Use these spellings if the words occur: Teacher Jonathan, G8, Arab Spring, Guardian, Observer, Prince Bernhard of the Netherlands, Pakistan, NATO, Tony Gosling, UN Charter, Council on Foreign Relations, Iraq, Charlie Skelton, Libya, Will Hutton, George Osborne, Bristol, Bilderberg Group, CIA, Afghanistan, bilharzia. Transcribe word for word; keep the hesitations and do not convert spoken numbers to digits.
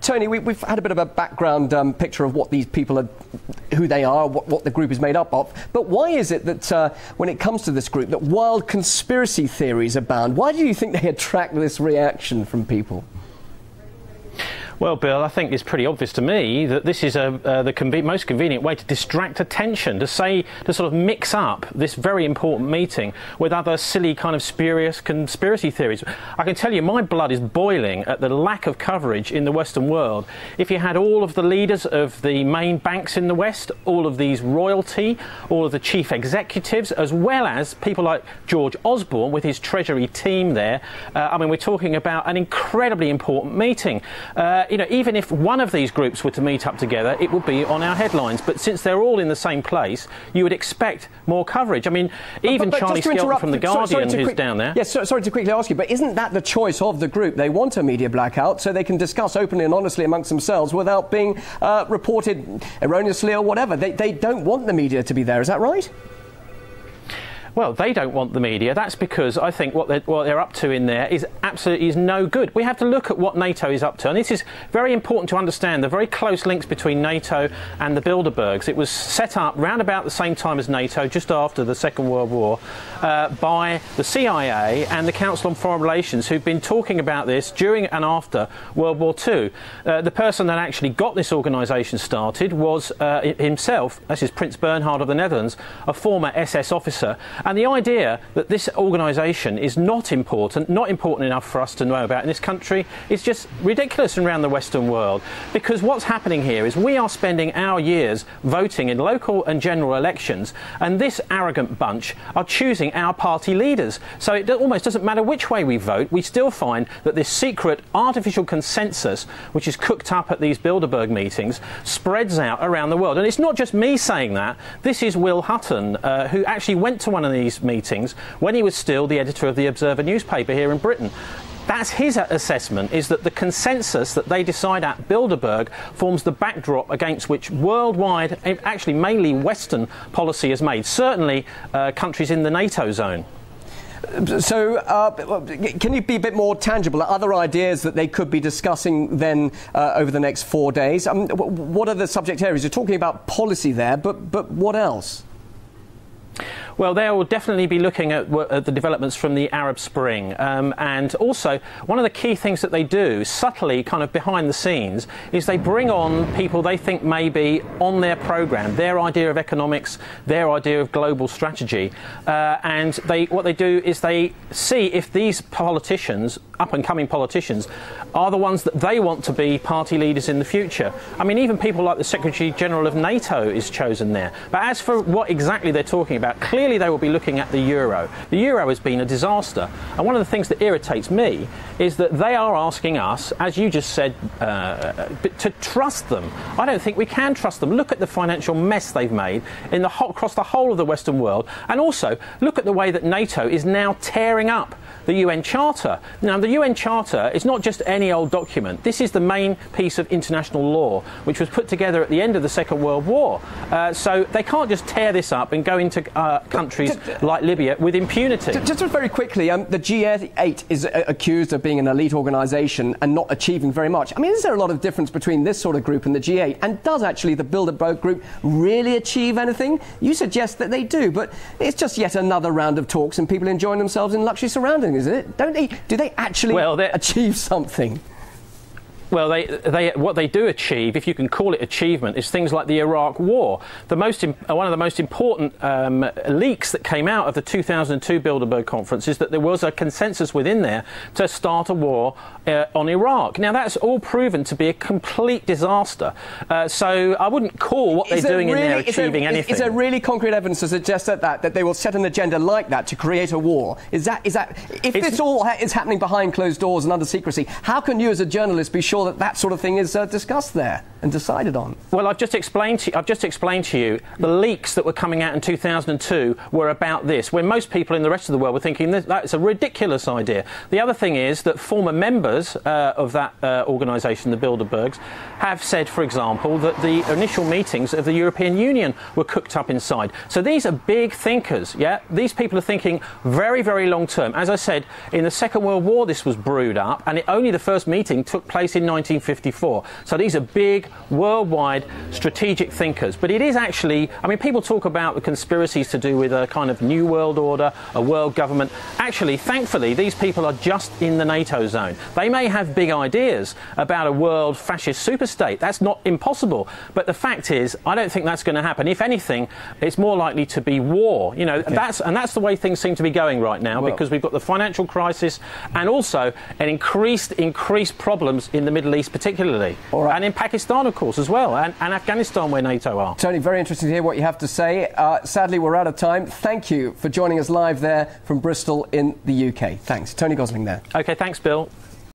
Tony, we, we've had a bit of a background um, picture of what these people are, who they are, what, what the group is made up of. But why is it that uh, when it comes to this group, that wild conspiracy theories abound? Why do you think they attract this reaction from people? Well, Bill, I think it's pretty obvious to me that this is a, uh, the conven- most convenient way to distract attention, to say, to sort of mix up this very important meeting with other silly kind of spurious conspiracy theories. I can tell you my blood is boiling at the lack of coverage in the Western world. If you had all of the leaders of the main banks in the West, all of these royalty, all of the chief executives, as well as people like George Osborne with his Treasury team there, uh, I mean, we're talking about an incredibly important meeting. Uh, You know, even if one of these groups were to meet up together, it would be on our headlines. But since they're all in the same place, you would expect more coverage. I mean, even but, but Charlie Skelton from the Guardian, sorry, sorry who's quick, down there. Yes, yeah, so, sorry to quickly ask you, but isn't that the choice of the group? They want a media blackout so they can discuss openly and honestly amongst themselves without being uh, reported erroneously or whatever. They, they don't want the media to be there. Is that right? Well, they don't want the media. That's because I think what they're, what they're up to in there is absolutely is no good. We have to look at what NATO is up to. And this is very important to understand, the very close links between NATO and the Bilderbergs. It was set up round about the same time as NATO, just after the Second World War, uh, by the C I A and the Council on Foreign Relations, who've been talking about this during and after World War Two. Uh, the person that actually got this organisation started was uh, himself, this is Prince Bernhard of the Netherlands, a former S S officer. And the idea that this organisation is not important, not important enough for us to know about in this country, is just ridiculous around the Western world. Because what's happening here is we are spending our years voting in local and general elections, and this arrogant bunch are choosing our party leaders. So it almost doesn't matter which way we vote, we still find that this secret artificial consensus, which is cooked up at these Bilderberg meetings, spreads out around the world. And it's not just me saying that. This is Will Hutton, uh, who actually went to one of the these meetings when he was still the editor of the Observer newspaper here in Britain. That's his assessment, is that the consensus that they decide at Bilderberg forms the backdrop against which worldwide, actually mainly Western policy is made, certainly uh, countries in the NATO zone. So uh, can you be a bit more tangible? Are there ideas that they could be discussing then uh, over the next four days? Um, what are the subject areas? You're talking about policy there, but, but what else? Well, they will definitely be looking at, at the developments from the Arab Spring. Um, and also, one of the key things that they do, subtly, kind of behind the scenes, is they bring on people they think may be on their programme, their idea of economics, their idea of global strategy. Uh, and they, what they do is they see if these politicians, up-and-coming politicians, are the ones that they want to be party leaders in the future. I mean, even people like the Secretary-General of NATO is chosen there. But as for what exactly they're talking about, clearly they will be looking at the euro. The euro has been a disaster, and one of the things that irritates me is that they are asking us, as you just said, uh, to trust them. I don't think we can trust them. Look at the financial mess they've made in the whole, across the whole of the Western world, and also look at the way that NATO is now tearing up the U N Charter. Now, the U N Charter is not just any old document. This is the main piece of international law, which was put together at the end of the Second World War. Uh, so they can't just tear this up and go into uh, countries like Libya with impunity. Just very quickly, um, the G eight is uh, accused of being an elite organisation and not achieving very much. I mean, is there a lot of difference between this sort of group and the G eight? And does actually the Bilderberg Group really achieve anything? You suggest that they do, but it's just yet another round of talks and people enjoying themselves in luxury surroundings, isn't it? Don't they? Do they actually well, achieve something? Well, they, they, what they do achieve, if you can call it achievement, is things like the Iraq War. The most, one of the most important um, leaks that came out of the two thousand two Bilderberg conference is that there was a consensus within there to start a war uh, on Iraq. Now, that's all proven to be a complete disaster. Uh, so I wouldn't call what they're doing really, in there achieving is there, anything. Is, is there really concrete evidence to suggest that, that that they will set an agenda like that to create a war? Is that, is that if it's, this all ha is happening behind closed doors and under secrecy, how can you as a journalist be sure that that sort of thing is uh, discussed there and decided on? Well, I've just explained to you, I've just explained to you the leaks that were coming out in two thousand two were about this, when most people in the rest of the world were thinking that that's a ridiculous idea. The other thing is that former members members uh, of that uh, organisation, the Bilderbergs, have said, for example, that the initial meetings of the European Union were cooked up inside. So these are big thinkers, yeah? These people are thinking very, very long term. As I said, in the Second World War this was brewed up, and it, only the first meeting took place in nineteen fifty-four. So these are big, worldwide, strategic thinkers. But it is actually, I mean, people talk about the conspiracies to do with a kind of new world order, a world government. Actually, thankfully, these people are just in the NATO zone. They may have big ideas about a world fascist superstate. That's not impossible. But the fact is, I don't think that's going to happen. If anything, it's more likely to be war. You know, yeah. that's, and that's the way things seem to be going right now, well, because we've got the financial crisis and also an increased, increased problems in the Middle East particularly. All right. And in Pakistan, of course, as well, and, and Afghanistan, where NATO are. Tony, very interesting to hear what you have to say. Uh, sadly, we're out of time. Thank you for joining us live there from Bristol in the U K. Thanks. Tony Gosling there. OK, thanks, Bill.